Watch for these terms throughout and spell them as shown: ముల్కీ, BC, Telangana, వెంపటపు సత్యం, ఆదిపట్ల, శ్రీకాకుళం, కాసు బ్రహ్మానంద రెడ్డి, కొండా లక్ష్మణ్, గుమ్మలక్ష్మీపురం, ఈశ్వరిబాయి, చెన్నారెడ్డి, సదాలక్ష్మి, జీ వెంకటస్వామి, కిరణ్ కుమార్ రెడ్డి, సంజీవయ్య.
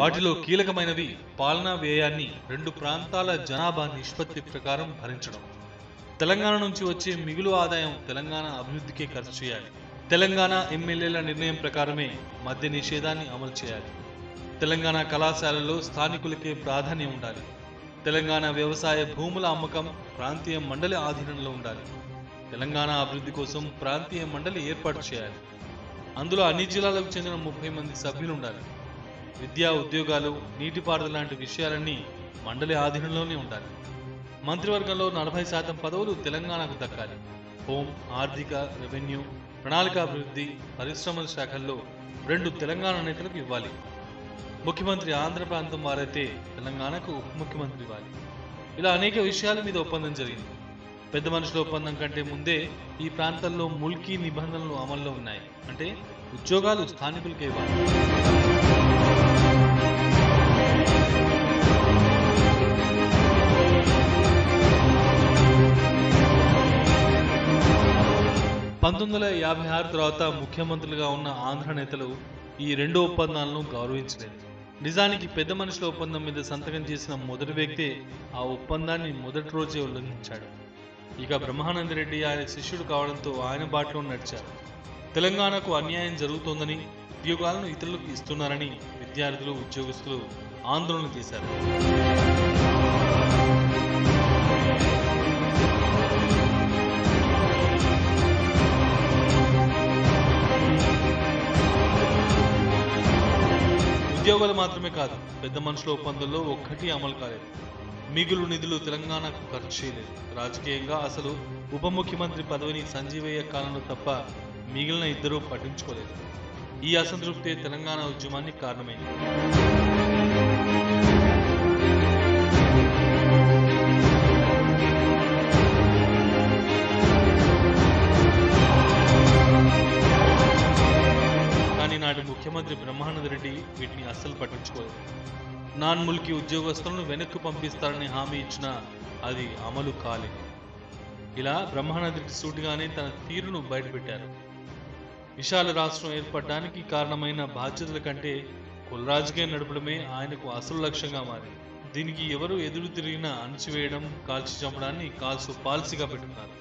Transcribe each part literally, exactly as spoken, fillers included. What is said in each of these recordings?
వాటిలో కీలకమైనది పాలనా వ్యయాన్ని రెండు ప్రాంతాల జనాభా నిష్పత్తి ప్రకారం భరించడం. తెలంగాణ నుంచి వచ్చే మిగులు ఆదాయం తెలంగాణ అభివృద్ధికే ఖర్చు చేయాలి. తెలంగాణ ఎమ్మెల్యేల నిర్ణయం ప్రకారమే మద్య నిషేధాన్ని అమలు చేయాలి. తెలంగాణ కళాశాలలో స్థానికులకే ప్రాధాన్యం ఉండాలి. తెలంగాణ వ్యవసాయ భూముల అమ్మకం ప్రాంతీయ మండలి ఆధీనంలో ఉండాలి. తెలంగాణ అభివృద్ధి కోసం ప్రాంతీయ మండలి ఏర్పాటు చేయాలి. అందులో అన్ని జిల్లాలకు చెందిన ముప్పై మంది సభ్యులు ఉండాలి. విద్యా, ఉద్యోగాలు, నీటిపారుదల లాంటి విషయాలన్నీ మండలి ఆధీనంలోనే ఉండాలి. మంత్రివర్గంలో నలభై శాతం పదవులు తెలంగాణకు దక్కాలి. హోం, ఆర్థిక, రెవెన్యూ, ప్రణాళికాభివృద్ధి, పరిశ్రమల శాఖల్లో రెండు తెలంగాణ నేతలకు ఇవ్వాలి. ముఖ్యమంత్రి ఆంధ్ర ప్రాంతం వారైతే తెలంగాణకు ఉప ముఖ్యమంత్రి ఇవ్వాలి. ఇలా అనేక విషయాల మీద ఒప్పందం జరిగింది. పెద్ద మనుషుల ఒప్పందం కంటే ముందే ఈ ప్రాంతాల్లో ముల్కీ నిబంధనలు అమల్లో ఉన్నాయి. అంటే ఉద్యోగాలు స్థానికులకే ఇవ్వాలి. పంతొమ్మిది వందల యాభై ఆరు తర్వాత ముఖ్యమంత్రులుగా ఉన్న ఆంధ్ర నేతలు ఈ రెండు ఒప్పందాలను గౌరవించలేదు. నిజానికి పెద్ద మనుషుల ఒప్పందం మీద సంతకం చేసిన మొదటి వ్యక్తే ఆ ఒప్పందాన్ని మొదటి రోజే ఉల్లంఘించాడు. ఇక బ్రహ్మానంద రెడ్డి ఆయన శిష్యుడు కావడంతో ఆయన బాటలో నడిచారు. తెలంగాణకు అన్యాయం జరుగుతోందని, ఉద్యోగాలను ఇతరులకు ఇస్తున్నారని విద్యార్థులు, ఉద్యోగస్తులు ఆందోళన చేశారు. ఉద్యోగాలు మాత్రమే కాదు, పెద్ద మనుషుల ఒప్పందంలో ఒక్కటి అమలు కాలేదు. మిగులు నిధులు తెలంగాణకు ఖర్చు చేయలేదు. రాజకీయంగా అసలు ఉప ముఖ్యమంత్రి పదవిని సంజీవయ్య కాలంలో తప్ప మిగిలిన ఇద్దరూ పట్టించుకోలేదు. ఈ అసంతృప్తే తెలంగాణ ఉద్యమానికి కారణమైంది. నాటి ముఖ్యమంత్రి బ్రహ్మానంద రెడ్డి వీటిని అస్సలు పట్టించుకోలేదు. నాన్ ముల్కీ ఉద్యోగస్తులను వెనక్కు పంపిస్తారని హామీ ఇచ్చినా అది అమలు కాలేదు. ఇలా బ్రహ్మానందరెడ్డి సూటిగానే తన తీరును బయటపెట్టారు. విశాల రాష్ట్రం ఏర్పడడానికి కారణమైన బాధ్యతల కంటే కుల రాజకీయం నడపడమే ఆయనకు అసలు లక్ష్యంగా మారింది. దీనికి ఎవరు ఎదురు తిరిగినా అణచివేయడం, కాల్చి చంపడాన్ని కాల్సు పాలసీగా పెట్టుకున్నారు.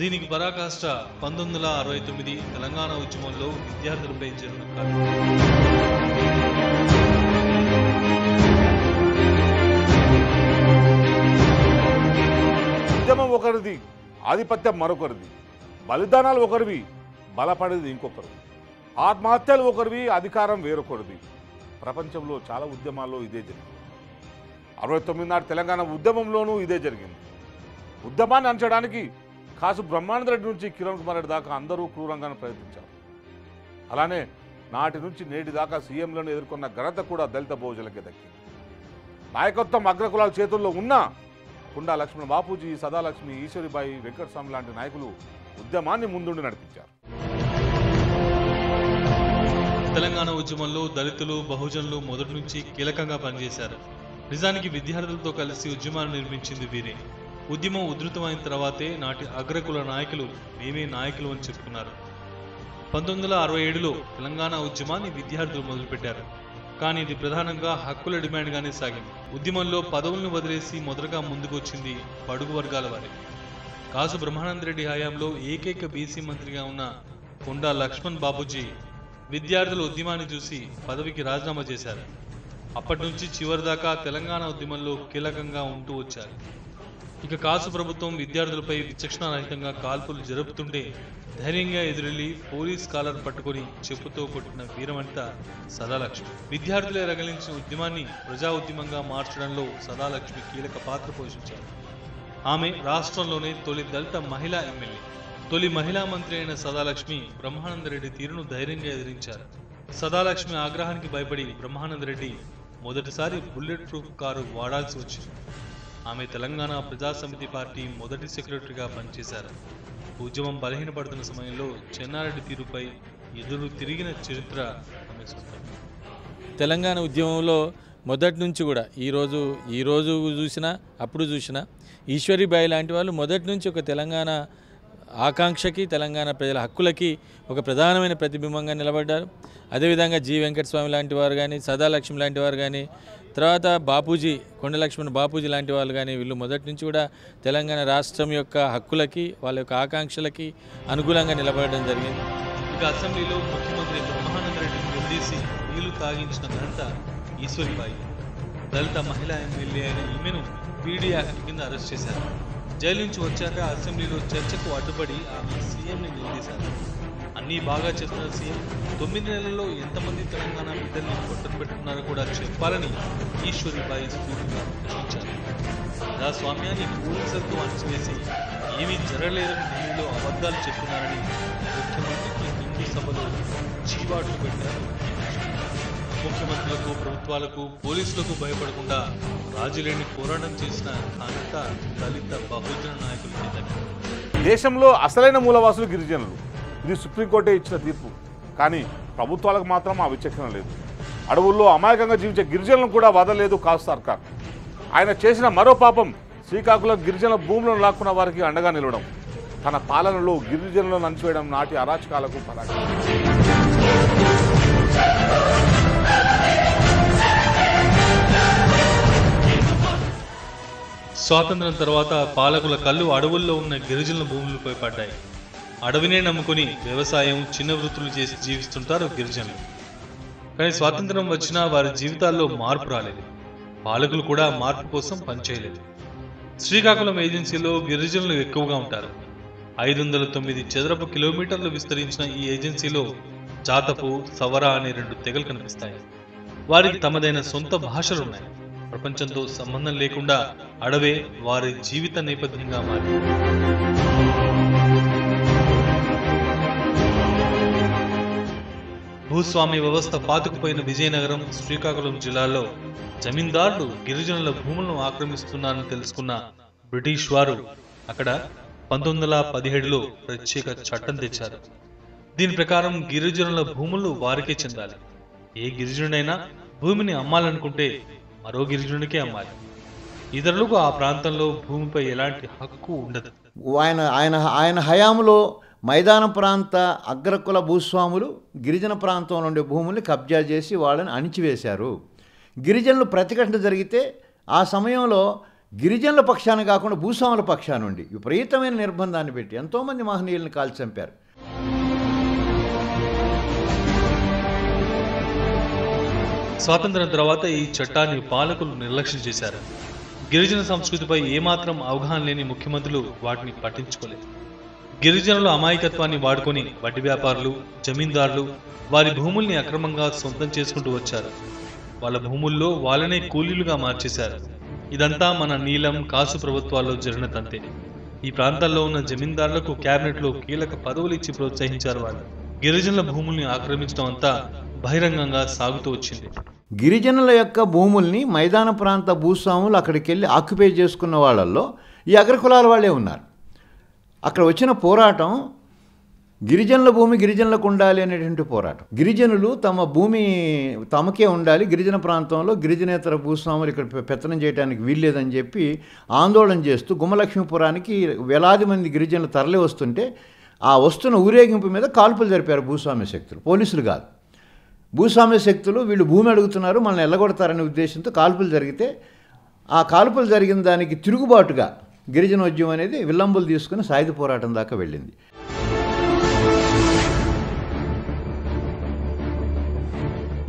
దీనికి పరాకాష్ట పంతొమ్మిది వందల అరవై తొమ్మిది తెలంగాణ ఉద్యమంలో విద్యార్థులపై జరిగిన కారణం. ఉద్యమం ఒకరిది, ఆధిపత్యం మరొకరిది, బలిదానాలు ఒకరివి, బలపడేది ఇంకొకరు, ఆత్మహత్యలు ఒకరివి, అధికారం వేరొకరిది. ప్రపంచంలో చాలా ఉద్యమాల్లో ఇదే జరిగింది. అరవై తొమ్మిది నాటి తెలంగాణ ఉద్యమంలోనూ ఇదే జరిగింది. ఉద్యమాన్ని అంచడానికి కాసు బ్రహ్మానంద రెడ్డి నుంచి కిరణ్ కుమార్ రెడ్డి దాకా అందరూ క్రూరంగానే ప్రయత్నించారు. అలానే నాటి నుంచి నేటి దాకా సీఎంలను ఎదుర్కొన్న ఘనత కూడా దళిత బహుజనులకే దక్కింది. నాయకత్వం అగ్రకులాల చేతుల్లో ఉన్న కుండా లక్ష్మణ్, బాపూజీ, సదాలక్ష్మి, ఈశ్వరిబాయి, వెంకటస్వామి లాంటి నాయకులు ఉద్యమాన్ని ముందుండి నడిపించారు. తెలంగాణ ఉద్యమంలో దళితులు, బహుజనులు మొదటి నుంచి కీలకంగా పనిచేశారు. నిజానికి విద్యార్థులతో కలిసి ఉద్యమాన్ని నిర్మించింది వీరే. ఉద్యమం ఉధృతమైన తర్వాతే నాటి అగ్రకుల నాయకులు మేమే నాయకులు అని చెప్పుకున్నారు. పంతొమ్మిది వందల అరవై ఏడులో తెలంగాణ ఉద్యమాన్ని విద్యార్థులు మొదలుపెట్టారు. కానీ ఇది ప్రధానంగా హక్కుల డిమాండ్గానే సాగింది. ఉద్యమంలో పదవులను వదిలేసి మొదటగా ముందుకు వచ్చింది బడుగు వర్గాల వారే. కాసు బ్రహ్మానంద రెడ్డి హయాంలో ఏకైక బీసీ మంత్రిగా ఉన్న కొండా లక్ష్మణ్ బాబూజీ విద్యార్థుల ఉద్యమాన్ని చూసి పదవికి రాజీనామా చేశారు. అప్పటి నుంచి చివరిదాకా తెలంగాణ ఉద్యమంలో కీలకంగా ఉంటూ వచ్చారు. ఇక కాసు ప్రభుత్వం విద్యార్థులపై విచక్షణారహితంగా కాల్పులు జరుపుతుంటే ధైర్యంగా ఎదురెళ్లి పోలీస్ కాలర్ పట్టుకుని చెప్పుతో కొట్టిన వీరమంతా సదాలక్ష్మి. విద్యార్థులే రగిలించిన ఉద్యమాన్ని ప్రజా ఉద్యమంగా మార్చడంలో సదాలక్ష్మి కీలక పాత్ర పోషించారు. ఆమె రాష్ట్రంలోనే తొలి దళిత మహిళా ఎమ్మెల్యే. తొలి మహిళా మంత్రి అయిన సదాలక్ష్మి బ్రహ్మానందరెడ్డి తీరును ధైర్యంగా ఎదిరించారు. సదాలక్ష్మి ఆగ్రహానికి భయపడి బ్రహ్మానందరెడ్డి మొదటిసారి బుల్లెట్ ప్రూఫ్ కారు వాడాల్సి వచ్చింది. ఆమె తెలంగాణ ప్రజా సమితి పార్టీ మొదటి సెక్రటరీగా పనిచేశారు. ఉద్యమం బలహీనపడుతున్న సమయంలో చెన్నారెడ్డి తీరుపై ఎదురు తిరిగిన చరిత్ర ఆమె సొంతం. తెలంగాణ ఉద్యమంలో మొదటి నుంచి కూడా ఈరోజు ఈరోజు చూసినా అప్పుడు చూసినా ఈశ్వరిబాయి లాంటి వాళ్ళు మొదటి నుంచి ఒక తెలంగాణ ఆకాంక్షకి తెలంగాణ ప్రజల హక్కులకి ఒక ప్రధానమైన ప్రతిబింబంగా నిలబడ్డారు। అదే విధంగా జీ వెంకటస్వామి లాంటి వారు గాని సదాలక్ష్మి లాంటి వారు గాని తర్వాత బాపూజీ కొండలక్ష్మణ్ బాపూజీ లాంటి వాళ్ళు గాని వీళ్ళు మొదటి నుంచి కూడా తెలంగాణ రాష్ట్రం యొక్క హక్కులకి వాళ్ళ యొక్క ఆకాంక్షలకి అనుగుణంగా నిలబడడం జరిగింది। ఇక అసెంబ్లీలో ముఖ్యమంత్రి బ్రహ్మానంద రెడ్డిని నిలదీసి వీళ్ళు తాగించిన ఘనత ఈశ్వరిబాయి। దళిత మహిళా ఎమ్మెల్యే అయిన ఈమెను పీడీ యాక్ట్ కింద అరెస్ట్ చేశారు। జైలు నుంచి వచ్చాక అసెంబ్లీలో చర్చకు అడ్డుపడి ఆమె సీఎంని నిలదీశారు। అన్నీ బాగా చేస్తున్న సీఎం తొమ్మిది నెలల్లో ఎంతమంది తెలంగాణ బిడ్డల్ని పొట్టను పెట్టుకున్నారో కూడా చెప్పాలని ఈశ్వరిబాయి స్ఫూర్తిగా ప్రశ్నించారు। ప్రజాస్వామ్యాన్ని పోలీసులతో అణచివేసి ఏమీ జరగలేదని ఢిల్లీలో అబద్ధాలు చెప్తున్నారని ముఖ్యమంత్రికి హిందూ సభలో చీవాట్లు పెట్టారు। ముఖ్యమంత్రులకు ప్రభుత్వాలకు పోలీసులకు భయపడకుండా రాజులేని పోరాటం చేసిన ఘనత దళిత బహుజన నాయకులకి దక్కింది। దేశంలో అసలైన మూలవాసులు గిరిజనులు, ఇది సుప్రీంకోర్టే ఇచ్చిన తీర్పు। కానీ ప్రభుత్వాలకు మాత్రం ఆ విచక్షణ లేదు। అడవుల్లో అమాయకంగా జీవించే గిరిజనులను కూడా వదలలేదు కాసు సర్కార్। ఆయన చేసిన మరో పాపం శ్రీకాకుళం గిరిజనుల భూములను లాక్కున్న వారికి అండగా నిలవడం, తన పాలనలో గిరిజనులను అణచివేయడం నాటి అరాచకాలకు పరాకాష్ట। స్వాతంత్రం తర్వాత పాలకుల కళ్ళు అడవుల్లో ఉన్న గిరిజనుల భూములపై పడ్డాయి। అడవినే నమ్ముకుని వ్యవసాయం, చిన్న వృత్తులు చేసి జీవిస్తుంటారు గిరిజనులు। కానీ స్వాతంత్రం వచ్చినా వారి జీవితాల్లో మార్పు రాలేదు। పాలకులు కూడా మార్పు కోసం పనిచేయలేదు। శ్రీకాకుళం ఏజెన్సీలో గిరిజనులు ఎక్కువగా ఉంటారు। ఐదు వందల తొమ్మిది చదరపు కిలోమీటర్లు విస్తరించిన ఈ ఏజెన్సీలో జాతపు, సవర అనే రెండు తెగలు కనిపిస్తాయి। వారికి తమదైన సొంత భాషలు ఉన్నాయి। ప్రపంచంతో సంబంధం లేకుండా అడవే వారి జీవిత నేపథ్యంగా మారింది। భూస్వామ్య వ్యవస్థ పాతుకుపోయిన విజయనగరం, శ్రీకాకుళం జిల్లాలో జమీందారులు గిరిజనుల భూములను ఆక్రమిస్తున్నారని తెలుసుకున్న బ్రిటిష్ వారు అక్కడ పంతొమ్మిది వందల పదిహేడులో ప్రత్యేక చట్టం తెచ్చారు। దీని ప్రకారం గిరిజనుల భూములు వారికే చెందాలి। ఏ గిరిజనుడైనా భూమిని అమ్మాలనుకుంటే మరో గిరిజనుడికే అమ్మాలి। ఇతరులకు ఆ ప్రాంతంలో భూమిపై ఎలాంటి హక్కు ఉండదు। ఆయన ఆయన ఆయన హయాంలో మైదాన ప్రాంత అగ్రకుల భూస్వాములు గిరిజన ప్రాంతంలో ఉండే భూముల్ని కబ్జా చేసి వాళ్ళని అణిచివేశారు। గిరిజనులు ప్రతిఘటన జరిగితే ఆ సమయంలో గిరిజనుల పక్షాన కాకుండా భూస్వాముల పక్షాన ఉండి విపరీతమైన నిర్బంధాన్ని పెట్టి ఎంతోమంది మహనీయులను కాల్చి చంపారు। స్వాతంత్రం తర్వాత ఈ చట్టాన్ని పాలకులు నిర్లక్ష్యం చేశారు। గిరిజన సంస్కృతిపై ఏమాత్రం అవగాహన లేని ముఖ్యమంత్రులు వాటిని పట్టించుకోలేదు। గిరిజనుల అమాయకత్వాన్ని వాడుకొని వడ్డీ వ్యాపారులు, జమీందారులు వారి భూముల్ని అక్రమంగా సొంతం చేసుకుంటూ వచ్చారు। వాళ్ళ భూముల్లో వాళ్ళనే కూలీలుగా మార్చేశారు। ఇదంతా మన నీలం కాసు ప్రభుత్వాల్లో జరిగిన తంతే। ఈ ప్రాంతాల్లో ఉన్న జమీందారులకు క్యాబినెట్లో కీలక పదవులు ఇచ్చి ప్రోత్సహించారు వాళ్ళు। గిరిజనుల భూముల్ని ఆక్రమించడం అంతా బహిరంగంగా సాగుతూ వచ్చింది। గిరిజనుల యొక్క భూముల్ని మైదాన ప్రాంత భూస్వాములు అక్కడికి వెళ్ళి ఆక్యుపై చేసుకున్న వాళ్ళల్లో ఈ అగ్రకులాల వాళ్ళే ఉన్నారు। అక్కడ వచ్చిన పోరాటం గిరిజనుల భూమి గిరిజనులకు ఉండాలి అనేటువంటి పోరాటం। గిరిజనులు తమ భూమి తమకే ఉండాలి, గిరిజన ప్రాంతంలో గిరిజనేతర భూస్వాములు ఇక్కడ పెత్తనం చేయడానికి వీల్లేదని చెప్పి ఆందోళన చేస్తూ గుమ్మలక్ష్మీపురానికి వేలాది మంది గిరిజనులు తరలి వస్తుంటే ఆ వస్తున్న ఊరేగింపు మీద కాల్పులు జరిపారు భూస్వామ్య శక్తులు, పోలీసులు కాదు। భూస్వామ్య శక్తులు వీళ్ళు భూమి అడుగుతున్నారు, మనల్ని ఎల్లగొడతారనే ఉద్దేశంతో కాల్పులు జరిగితే ఆ కాల్పులు జరిగిన దానికి తిరుగుబాటుగా గిరిజనోద్యమం అనేది విల్లంబులు తీసుకుని సాయుధ పోరాటం దాకా వెళ్ళింది।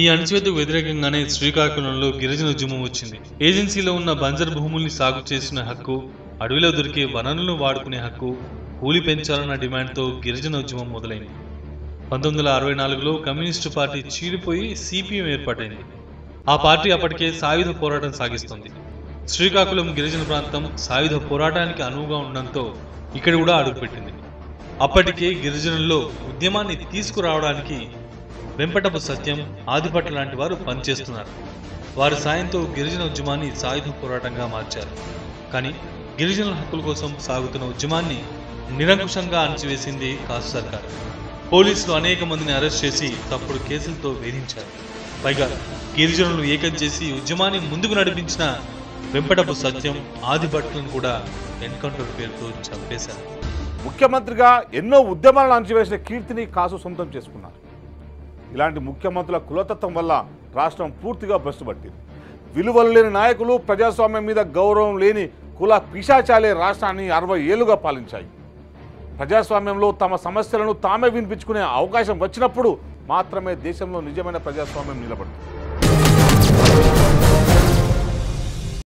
ఈ అణచివేతకు వ్యతిరేకంగానే శ్రీకాకుళంలో గిరిజనోద్యమం వచ్చింది। ఏజెన్సీలో ఉన్న బంజర్ భూముల్ని సాగు చేసిన హక్కు, అడవిలో దొరికే వనరులను వాడుకునే హక్కు, కూలి పెంచాలన్న డిమాండ్తో గిరిజనోద్యమం మొదలైంది। పంతొమ్మిది వందల అరవై నాలుగులో కమ్యూనిస్టు పార్టీ చీలిపోయి సిపిఎం ఏర్పాటైంది। ఆ పార్టీ అప్పటికే సాయుధ పోరాటం సాగిస్తుంది। శ్రీకాకుళం గిరిజన ప్రాంతం సాయుధ పోరాటానికి అనువుగా ఉండడంతో ఇక్కడ కూడా అడుగుపెట్టింది। అప్పటికే గిరిజనుల్లో ఉద్యమాన్ని తీసుకురావడానికి వెంపటపు సత్యం, ఆదిపట్ల లాంటి వారు పనిచేస్తున్నారు। వారి సాయంతో గిరిజన ఉద్యమాన్ని సాయుధ పోరాటంగా మార్చారు। కానీ గిరిజనుల హక్కుల కోసం సాగుతున్న ఉద్యమాన్ని నిరంకుశంగా అణచివేసింది కాసు సర్కార్। పోలీసులు అనేక మందిని అరెస్ట్ చేసి తప్పుడు కేసులతో వేధించారు। పైగా గిరిజనులను ఏకం చేసి ఉద్యమాన్ని ముందుకు నడిపించిన వెంపటపు సత్యం, ఆదిపట్లను కూడా ఎన్కౌంటర్ పేరుతో చంపేశారు। ముఖ్యమంత్రిగా ఎన్నో ఉద్యమాలను అణచివేసిన కీర్తిని కాసు సొంతం చేసుకున్నారు. ఇలాంటి ముఖ్యమంత్రుల కులతత్వం వల్ల రాష్ట్రం పూర్తిగా భ్రష్టుపట్టింది. విలువలు లేని నాయకులు, ప్రజాస్వామ్యం మీద గౌరవం లేని కుల పిశాచాలే రాష్ట్రాన్ని అరవై ఏళ్లుగా పాలించాయి. ప్రజాస్వామ్యంలో తమ సమస్యలను తామే వినిపించుకునే అవకాశం వచ్చినప్పుడు మాత్రమే దేశంలో నిజమైన ప్రజాస్వామ్యం నిలబడుతుంది.